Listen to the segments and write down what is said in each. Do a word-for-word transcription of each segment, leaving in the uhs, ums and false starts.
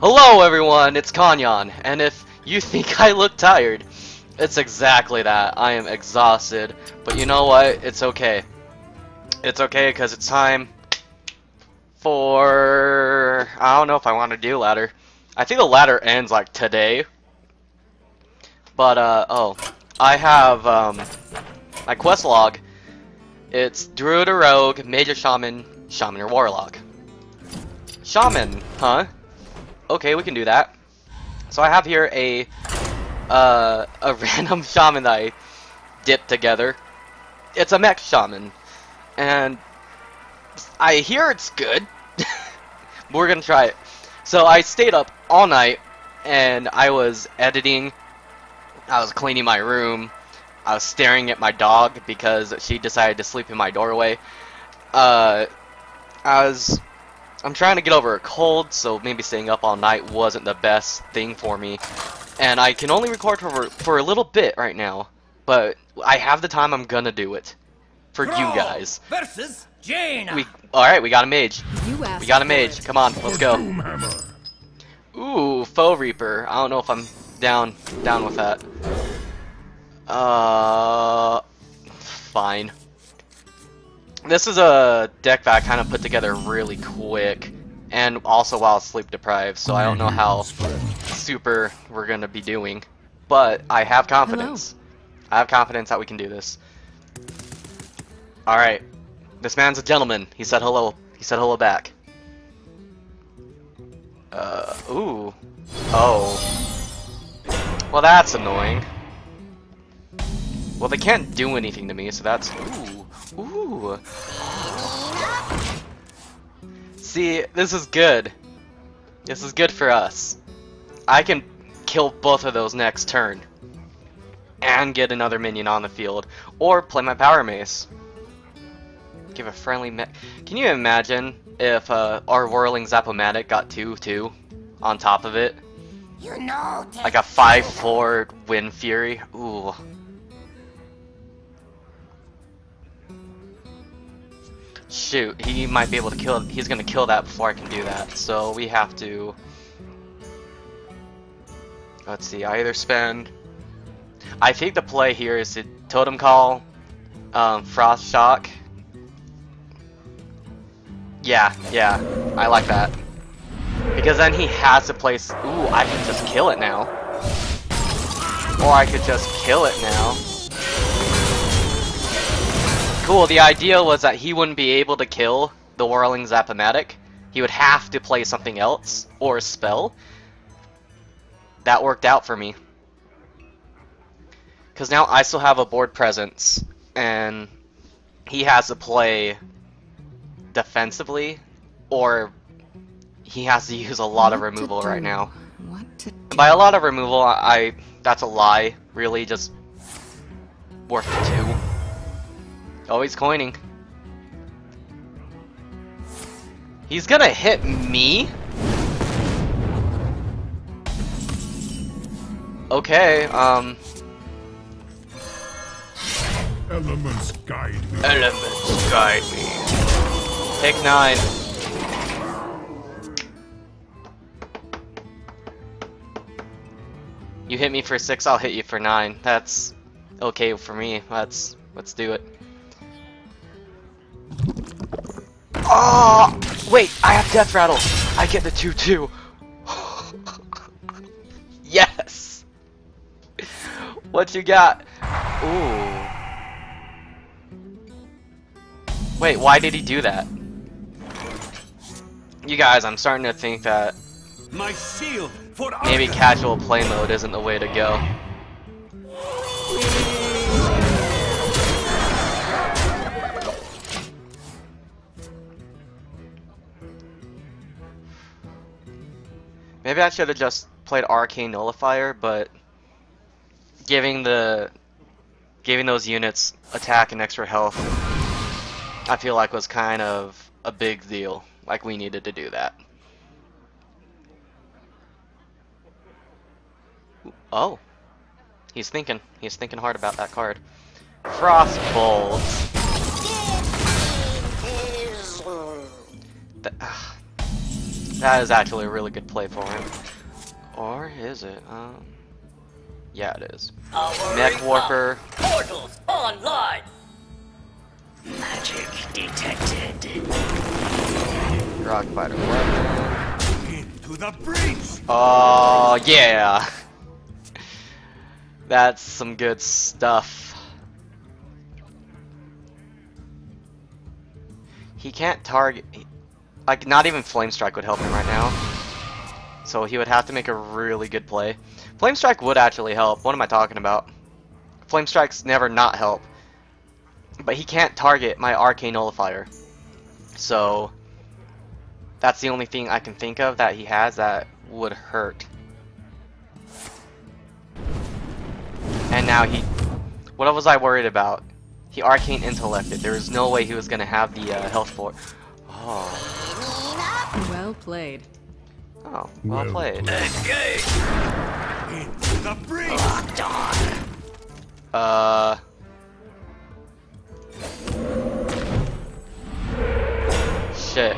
Hello everyone, it's ConYon, and if you think I look tired, it's exactly that. I am exhausted, but you know what? It's okay. It's okay because it's time for... I don't know if I want to do ladder. I think the ladder ends like today. But, uh, oh. I have, um, my quest log. It's Druid or Rogue, Mage or Shaman, Shaman or Warlock. Shaman, huh? Okay, we can do that. So I have here a uh, a random shaman that I dipped together. It's a mech shaman, and I hear it's good. We're gonna try it. So I stayed up all night, and I was editing. I was cleaning my room. I was staring at my dog because she decided to sleep in my doorway. Uh, I was. I'm trying to get over a cold, so maybe staying up all night wasn't the best thing for me. And I can only record for, for a little bit right now, but I have the time, I'm gonna do it. For Thrall you guys. Versus Jaina. We Alright, we got a mage. We got a mage. Come on, let's go. Ooh, Foe Reaper. I don't know if I'm down, down with that. Uh, fine. This is a deck that I kind of put together really quick, and also while sleep deprived, so I don't know how super we're going to be doing, but I have confidence. Hello. I have confidence that we can do this. Alright, this man's a gentleman. He said hello. He said hello back. Uh, ooh. Oh. Well, that's annoying. Well, they can't do anything to me, so that's... Ooh. Ooh. See, this is good. This is good for us. I can kill both of those next turn. And get another minion on the field. Or play my power mace. Give a friendly me- Can you imagine if uh, our whirling zap-o-matic got two two on top of it? You know, like a five four Wind Fury? Ooh. Shoot, he might be able to kill. He's gonna kill that before I can do that. So we have to. Let's see. I either spend. I think the play here is to Totem Call, um, Frost Shock. Yeah, yeah, I like that because then he has to place. Ooh, I can just kill it now, or I could just kill it now. Cool, the idea was that he wouldn't be able to kill the Whirling Zap-o-matic. He would have to play something else, or a spell. That worked out for me. Because now I still have a board presence, and he has to play defensively, or he has to use a lot of removal right now. By a lot of removal, I, I that's a lie, really, just worth two. Oh, he's coining. He's gonna hit me? Okay, um... Elements guide me. Elements guide me. Take nine. You hit me for six, I'll hit you for nine. That's okay for me. That's... Let's do it. Oh, wait, I have Death Rattle. I get the two two. Yes. What you got? Ooh. Wait, why did he do that? You guys, I'm starting to think that my shield for maybe casual play mode isn't the way to go. Maybe I should have just played Arcane Nullifier, but giving the giving those units attack and extra health, I feel like was kind of a big deal. Like we needed to do that. Oh, he's thinking. He's thinking hard about that card. Frostbolt. The, uh, That is actually a really good play for him. Or is it? Um, yeah, it is. Mech Walker. Portals online. Magic detected. Rockbiter Weapon. Into the breach. Oh yeah. That's some good stuff. He can't target. Like, not even Flame Strike would help him right now. So he would have to make a really good play. Flame Strike would actually help. What am I talking about? Flame Strike's never not help. But he can't target my Arcane Nullifier. So that's the only thing I can think of that he has that would hurt. And now he... What was I worried about? He Arcane Intellected. There was no way he was going to have the uh, health for... Oh. Well played. Oh, well, well played. played. Into the breach. Locked on. Uh. Shit.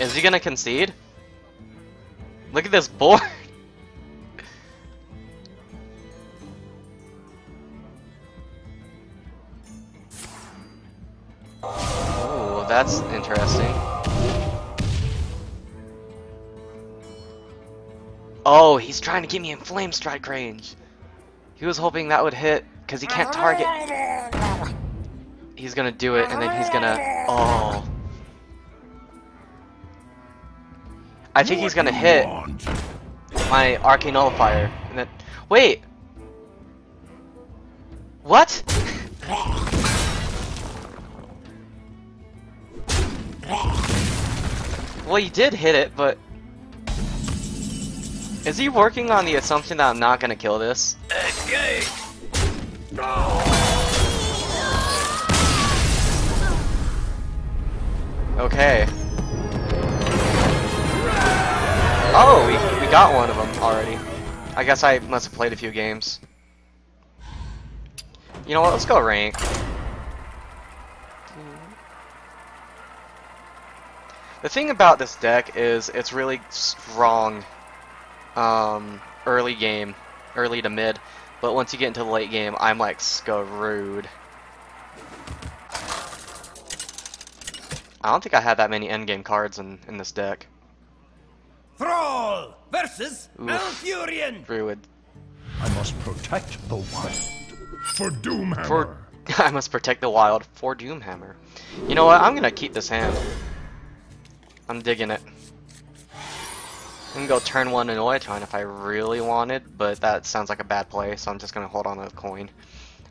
Is he gonna concede? Look at this board. That's interesting. Oh, he's trying to get me in Flame Strike range. He was hoping that would hit, because he can't target. He's gonna do it, and then he's gonna... Oh. I think he's gonna hit my Arcane Nullifier. And then... Wait! What? Well, you did hit it, but... Is he working on the assumption that I'm not gonna kill this? Engage. Okay. Oh, we, we got one of them already. I guess I must have played a few games. You know what, let's go rank. The thing about this deck is it's really strong um, early game, early to mid, but once you get into the late game, I'm like screwed. I don't think I had that many endgame cards in, in this deck. Thrall versus Malfurion. Druid. I must protect the wild for Doomhammer. For, I must protect the wild for Doomhammer. You know what? I'm gonna keep this hand. I'm digging it. I can go turn one Annoy-o-Tron if I really wanted, but that sounds like a bad play, so I'm just gonna hold on to the coin.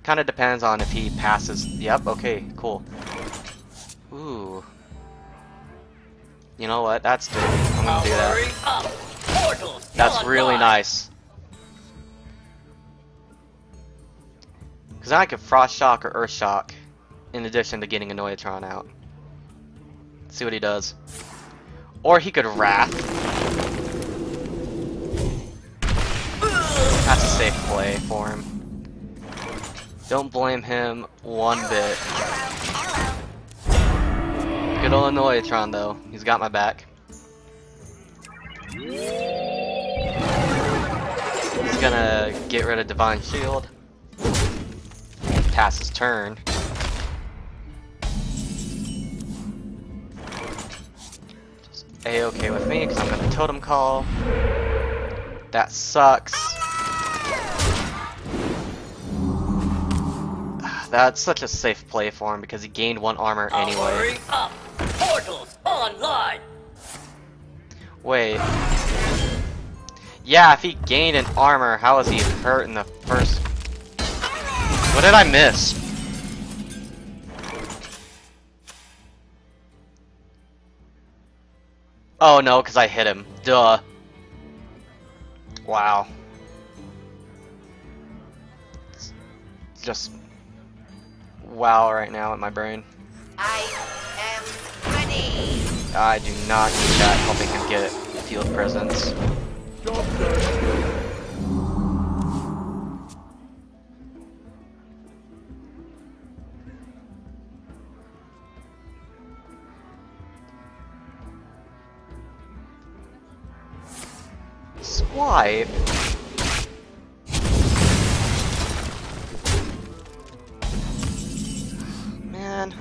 Kinda depends on if he passes. Yep, okay, cool. Ooh. You know what? That's dirty. I'm gonna do that. That's really nice. Because I could Frost Shock or Earth Shock in addition to getting Annoy-o-Tron out. Let's see what he does. Or he could Wrath. That's a safe play for him. Don't blame him one bit. Good old Annoy-o-Tron though. He's got my back. He's gonna get rid of Divine Shield. Pass his turn. A-okay with me because I'm gonna Totem Call. That sucks. That's such a safe play for him because he gained one armor anyway. Up. Portals online. Wait. Yeah, if he gained an armor, how is he hurt in the first? What did I miss? Oh no, because I hit him. Duh. Wow. It's just wow right now in my brain. I am ready. I do not need that, helping him get field presence. swipe. Man.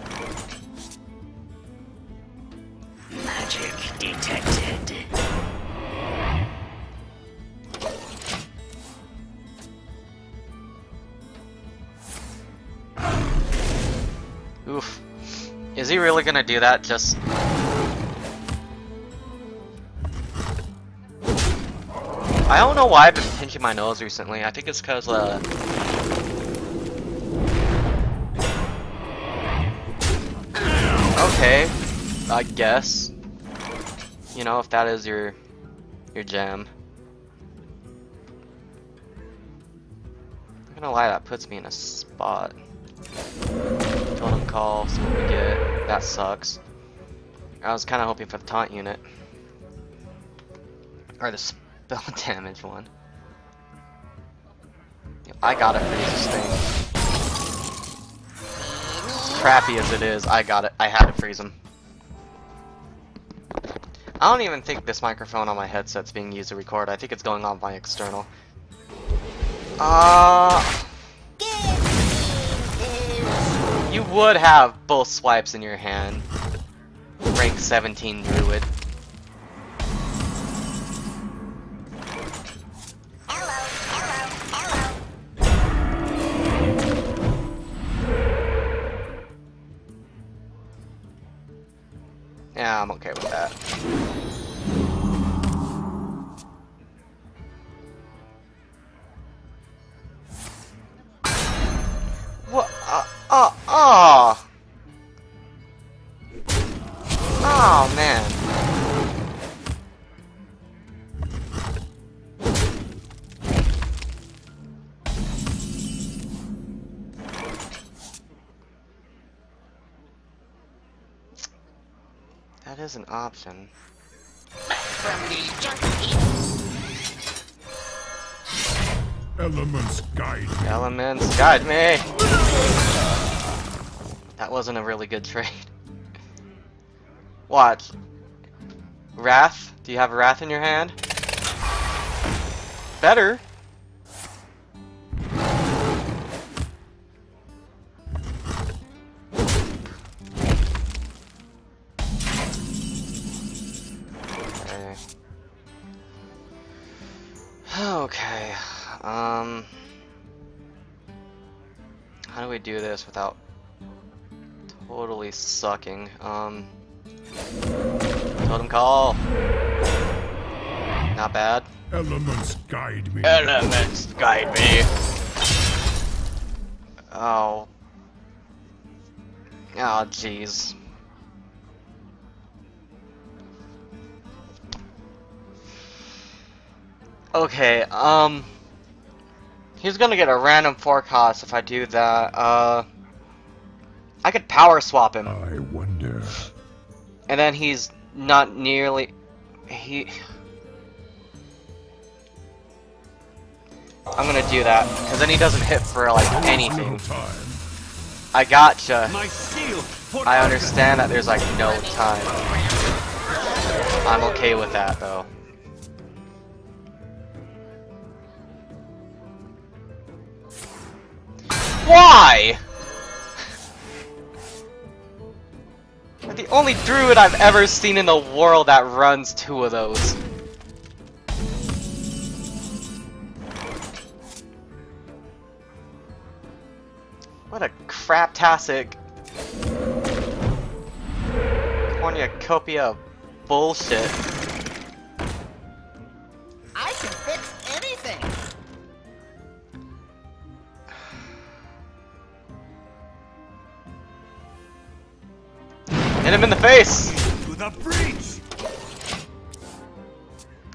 Magic detected. Oof. Is he really gonna do that? Just... I don't know why I've been pinching my nose recently. I think it's because uh, okay, I guess. You know, if that is your your jam. I'm not gonna lie, that puts me in a spot. Totem Call, see what we get. That sucks. I was kind of hoping for the taunt unit or the spell damage one. Yep, I gotta finish this thing. As crappy as it is, I got it. I had to freeze him. I don't even think this microphone on my headset's being used to record. I think it's going on my external. Uh, you would have both swipes in your hand. Rank seventeen Druid. Yeah, I'm okay with that. What? Uh, uh, oh. Oh, man. That is an option. Elements guide me. Elements guide me. That wasn't a really good trade. Watch. Wrath? Do you have a Wrath in your hand? Better. Okay, um, how do we do this without totally sucking? Um, Totem Call, not bad. Elements guide me. Elements guide me. Oh, oh, jeez. Okay, um, he's gonna get a random forecast if I do that. Uh, I could power swap him. I wonder. And then he's not nearly. He. I'm gonna do that because then he doesn't hit for like anything. I gotcha. I understand that there's like no time. I'm okay with that though. Why? You're the only Druid I've ever seen in the world that runs two of those. What a craptastic cornucopia of bullshit. I can fix anything. Hit him in the face! To the breach!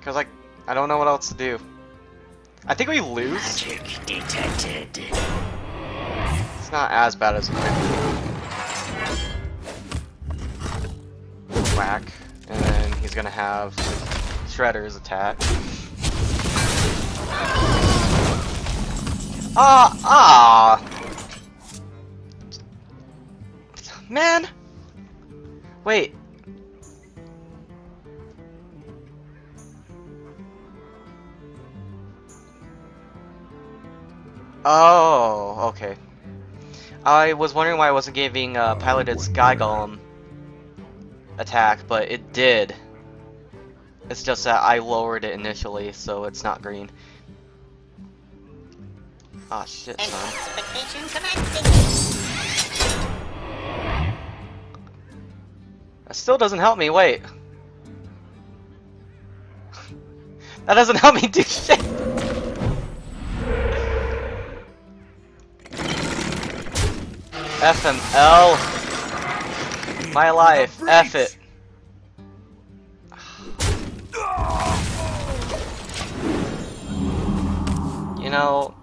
Cause like, I don't know what else to do. I think we lose. Magic detected. It's not as bad as it could be. Whack. And then he's gonna have Shredder's attack. Ah, uh, ah! Uh. Man! Wait. Oh, okay. I was wondering why I wasn't giving uh, piloted Sky Golem attack, but it did. It's just that I lowered it initially, so it's not green. Ah, oh, shit, son. That still doesn't help me, wait. That doesn't help me do shit! F M L! My life, F it! You know...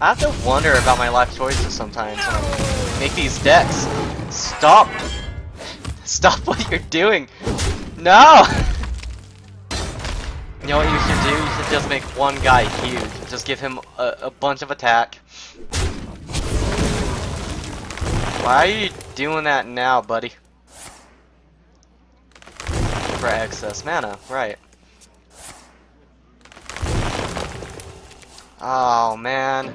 I have to wonder about my life choices sometimes when I make these decks. Stop! Stop what you're doing! No! You know what you should do? You should just make one guy huge. Just give him a, a bunch of attack. Why are you doing that now, buddy? For excess mana, right. Oh, man.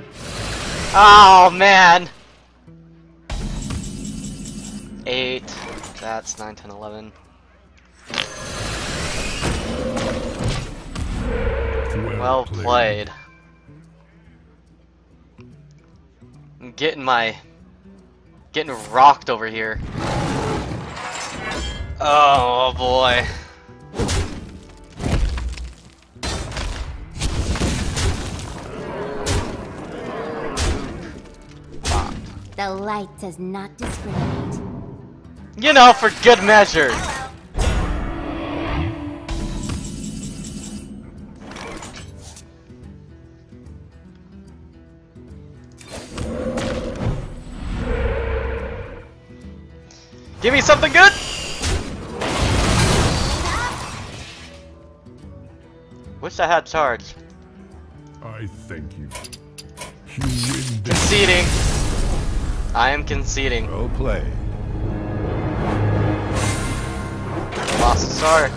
Oh, man! eight. That's nine, ten, eleven. Well played. I'm getting my... Getting rocked over here. Oh, boy. The light does not discriminate. You know, for good measure. Give me something good. Wish I had charge. I thank you. You win. Conceding. I am conceding. Go play. Losses are.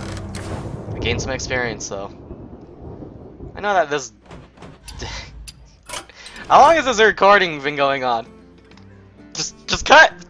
I gained some experience though. I know that this. How long has this recording been going on? Just, just cut.